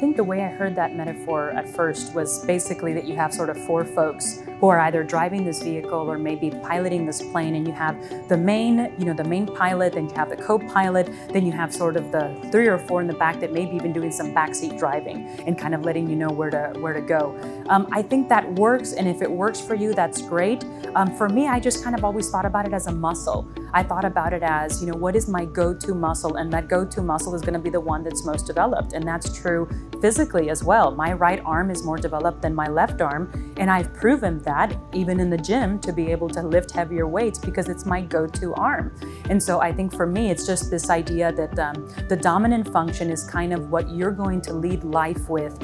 think the way I heard that metaphor at first was basically that you have sort of four folks who are either driving this vehicle or maybe piloting this plane, and you have the main, pilot, then you have the co-pilot, then you have sort of the three or four in the back that may be even doing some backseat driving and kind of letting you know where to go. I think that works, and if it works for you, that's great. For me, I just kind of always thought about it as a muscle. I thought about it as, what is my go-to muscle? And that go-to muscle is going to be the one that's most developed. And that's true physically as well. My right arm is more developed than my left arm. And I've proven that even in the gym to be able to lift heavier weights because it's my go-to arm. And so I think for me, it's just this idea that the dominant function is kind of what you're going to lead life with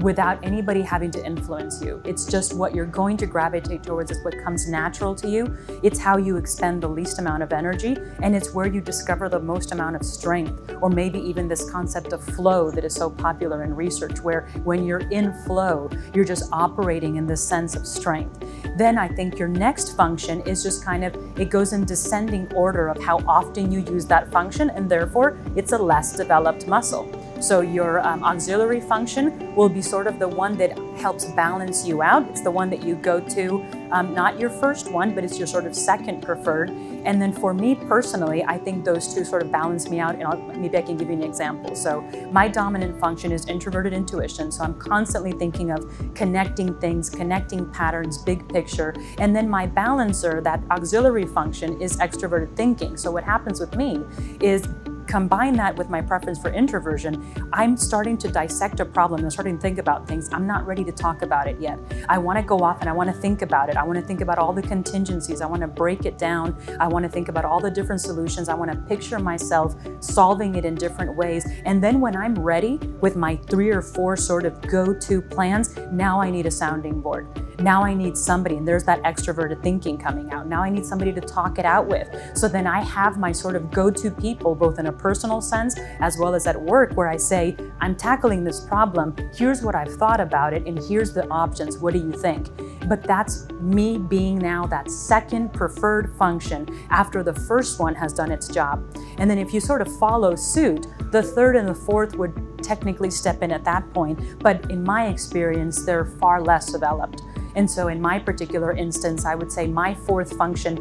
without anybody having to influence you. It's just what you're going to gravitate towards. It's what comes natural to you. It's how you expend the least amount of energy, and it's where you discover the most amount of strength, or maybe even this concept of flow that is so popular in research, where when you're in flow, you're just operating in this sense of strength. Then I think your next function is just kind of, it goes in descending order of how often you use that function, and therefore it's a less developed muscle. So your auxiliary function will be sort of the one that helps balance you out. It's the one that you go to, not your first one, but it's your sort of second preferred. And then for me personally, I think those two sort of balance me out, and maybe I can give you an example. So my dominant function is introverted intuition. So I'm constantly thinking of connecting things, connecting patterns, big picture. And then my balancer, that auxiliary function, is extroverted thinking. So what happens with me is, combine that with my preference for introversion, I'm starting to dissect a problem and starting to think about things. I'm not ready to talk about it yet. I want to go off and I want to think about it. I want to think about all the contingencies. I want to break it down. I want to think about all the different solutions. I want to picture myself solving it in different ways. And then when I'm ready with my three or four sort of go-to plans, now I need a sounding board. Now I need somebody, and there's that extroverted thinking coming out. Now I need somebody to talk it out with. So then I have my sort of go-to people, both in a personal sense as well as at work, where I say, I'm tackling this problem. Here's what I've thought about it, and here's the options. What do you think? But that's me being now that second preferred function after the first one has done its job. And then if you sort of follow suit, the third and the fourth would technically step in at that point. But in my experience, they're far less developed. And so in my particular instance, I would say my fourth function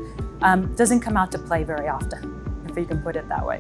doesn't come out to play very often, if you can put it that way.